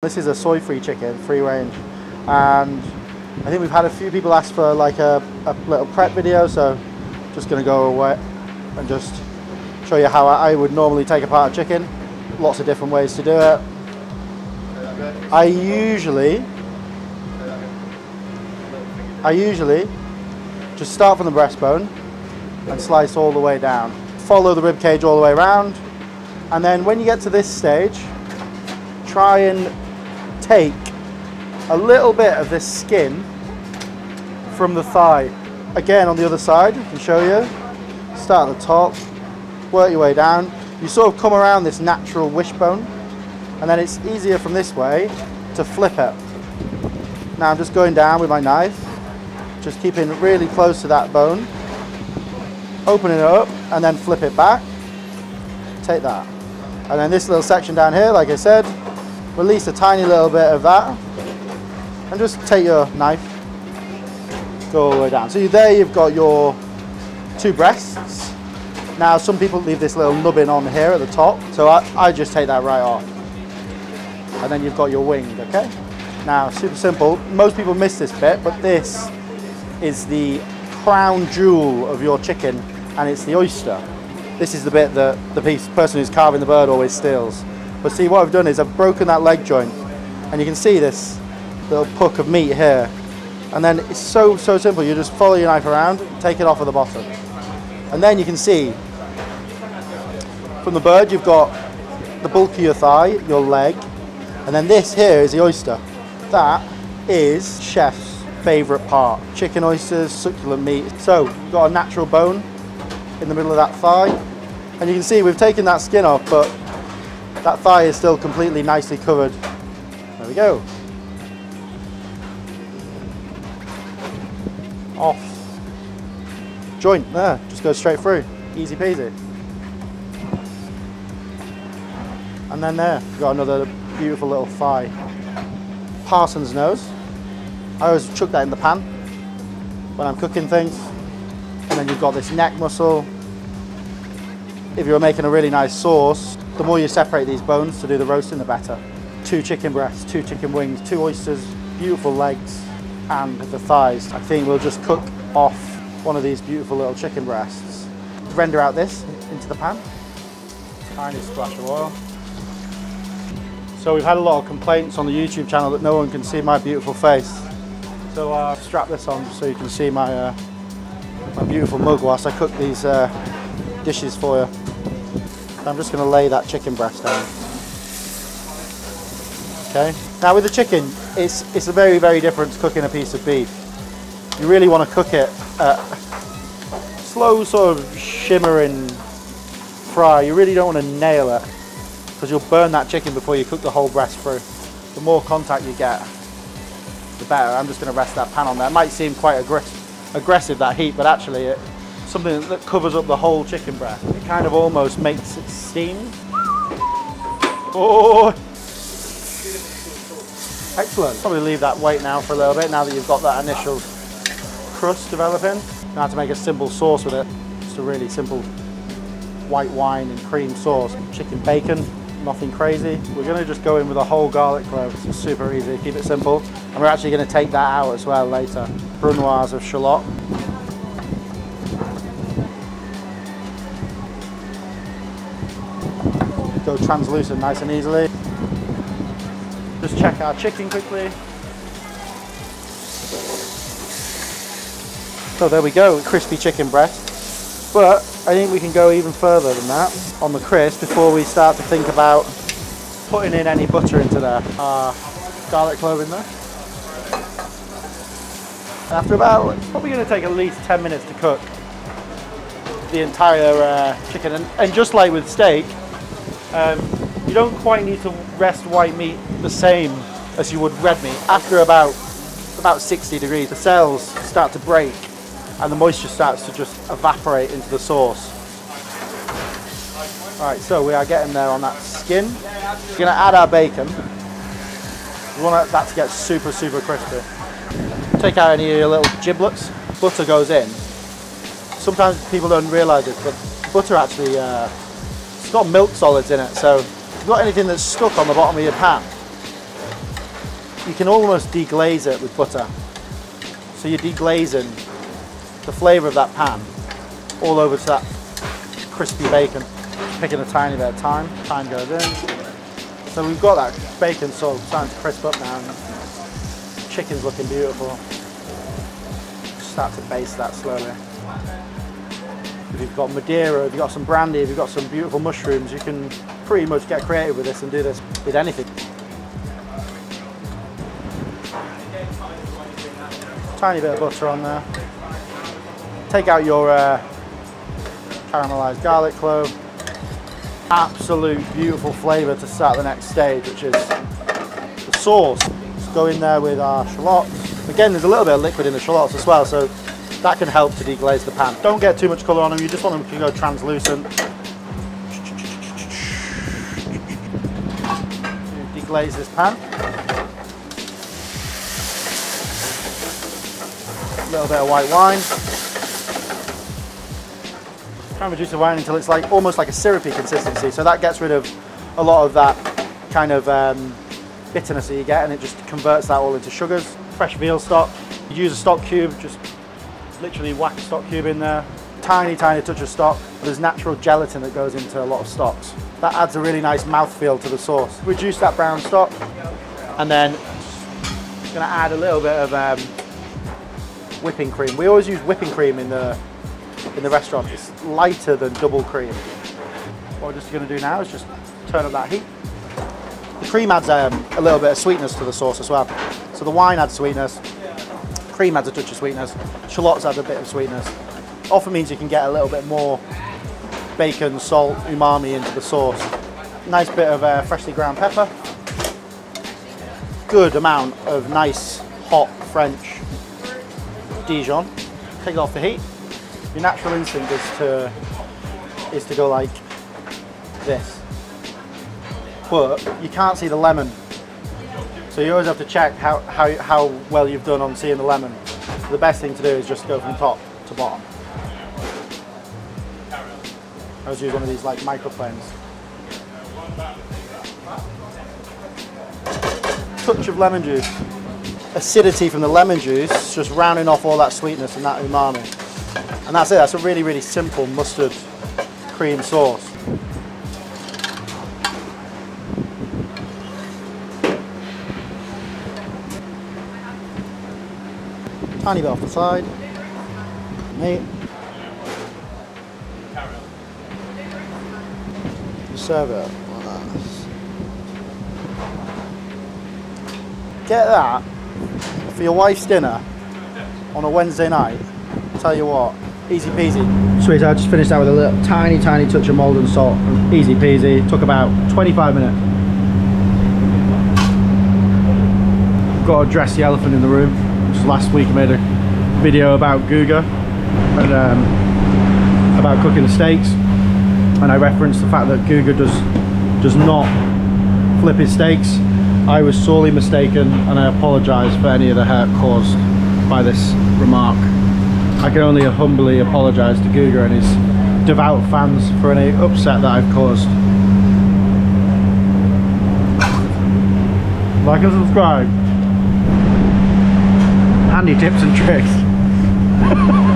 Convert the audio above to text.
This is a soy-free chicken, free range, and I think we've had a few people ask for like a little prep video, so I'm just going to go away and just show you how I would normally take apart a chicken. Lots of different ways to do it. I usually just start from the breastbone and slice all the way down. Follow the rib cage all the way around, and then when you get to this stage, try and take a little bit of this skin from the thigh. Again, on the other side, I can show you. Start at the top, work your way down. You sort of come around this natural wishbone, and then it's easier from this way to flip it. Now I'm just going down with my knife, just keeping really close to that bone, opening it up, and then flip it back. Take that. And then this little section down here, like I said, release a tiny little bit of that, and just take your knife, go all the way down. So there you've got your two breasts. Now some people leave this little nubbin on here at the top, so I just take that right off. And then you've got your wing, okay? Now, super simple. Most people miss this bit, but this is the crown jewel of your chicken, and it's the oyster. This is the bit that the person who's carving the bird always steals. But see, what I've done is I've broken that leg joint, and you can see this little puck of meat here. And then it's so simple. You just follow your knife around, take it off at the bottom. And then you can see, from the bird, you've got the bulk of your thigh, your leg, and then this here is the oyster. That is chef's favorite part. Chicken oysters, succulent meat. So you've got a natural bone in the middle of that thigh, and you can see we've taken that skin off, but that thigh is still completely nicely covered. There we go. Off. Joint there, just goes straight through. Easy peasy. And then there, we've got another beautiful little thigh. Parson's nose. I always chuck that in the pan when I'm cooking things. And then you've got this neck muscle. If you're making a really nice sauce, the more you separate these bones to do the roasting, the better. Two chicken breasts, two chicken wings, two oysters, beautiful legs, and the thighs. I think we'll just cook off one of these beautiful little chicken breasts. Render out this into the pan. Tiny splash of oil. So we've had a lot of complaints on the YouTube channel that no one can see my beautiful face. So I'll strap this on so you can see my my beautiful mug whilst I cook these dishes for you. I'm just going to lay that chicken breast down. Okay. Now with the chicken, it's very different to cooking a piece of beef. You really want to cook it at slow sort of shimmering fry. You really don't want to nail it because you'll burn that chicken before you cook the whole breast through. The more contact you get, the better. I'm just going to rest that pan on there. It might seem quite aggressive that heat, but actually it's something that covers up the whole chicken breast. It kind of almost makes it steam. Oh, excellent. Probably leave that wait now for a little bit, now that you've got that initial crust developing. Now to make a simple sauce with it. Just a really simple white wine and cream sauce. Chicken bacon, nothing crazy. We're going to just go in with a whole garlic clove. It's super easy, keep it simple. And we're actually going to take that out as well later. Brunoise of shallot. Go translucent nice and easily. Just check our chicken quickly. So there we go, crispy chicken breast. But I think we can go even further than that on the crisp before we start to think about putting in any butter into there. Garlic clove in there. After about, it's probably going to take at least 10 minutes to cook the entire chicken. And just like with steak, you don't quite need to rest white meat the same as you would red meat. After about 60 degrees, the cells start to break and the moisture starts to just evaporate into the sauce. Alright, so we are getting there on that skin. We're going to add our bacon. We want that to get super crispy. Take out any of your little giblets. Butter goes in. Sometimes people don't realise it, but butter actually, it's got milk solids in it, so if you've got anything that's stuck on the bottom of your pan, you can almost deglaze it with butter. So you're deglazing the flavour of that pan all over to that crispy bacon. Picking a tiny bit of time, time goes in. So we've got that bacon sort of starting to crisp up now. And chicken's looking beautiful. Just start to baste that slowly. If you've got Madeira, if you've got some brandy, if you've got some beautiful mushrooms, you can pretty much get creative with this and do this with anything. Tiny bit of butter on there. Take out your caramelised garlic clove. Absolute beautiful flavour to start the next stage, which is the sauce. Let's go in there with our shallots. Again, there's a little bit of liquid in the shallots as well, so that can help to deglaze the pan. Don't get too much colour on them, you just want them to go translucent. Deglaze this pan. A little bit of white wine. Try and reduce the wine until it's like almost like a syrupy consistency, so that gets rid of a lot of that kind of bitterness that you get, and it just converts that all into sugars. Fresh veal stock. You use a stock cube, just literally whack a stock cube in there. Tiny, tiny touch of stock. There's natural gelatin that goes into a lot of stocks. That adds a really nice mouthfeel to the sauce. Reduce that brown stock, and then just gonna add a little bit of whipping cream. We always use whipping cream in the restaurant. It's lighter than double cream. What we're just gonna do now is just turn up that heat. The cream adds a little bit of sweetness to the sauce as well. So the wine adds sweetness. Cream adds a touch of sweetness, shallots add a bit of sweetness. Often means you can get a little bit more bacon, salt, umami into the sauce. Nice bit of freshly ground pepper. Good amount of nice, hot French Dijon. Take it off the heat. Your natural instinct is to go like this. But you can't see the lemon. So you always have to check how well you've done on seeing the lemon. So the best thing to do is just go from top to bottom. I always use one of these like microplanes. Touch of lemon juice. Acidity from the lemon juice, just rounding off all that sweetness and that umami. And that's it, that's a really, really simple mustard cream sauce. Tiny bit off the side. Meat. You serve it like that. Get that for your wife's dinner on a Wednesday night. I'll tell you what, easy peasy. Sweet, I just finished that with a little tiny touch of molten salt. Easy peasy. It took about 25 minutes. Got to address the elephant in the room. Last week I made a video about Guga and about cooking the steaks, and I referenced the fact that Guga does not flip his steaks. I was sorely mistaken, and I apologise for any of the hurt caused by this remark. I can only humbly apologise to Guga and his devout fans for any upset that I've caused. Like and subscribe. Handy tips and tricks.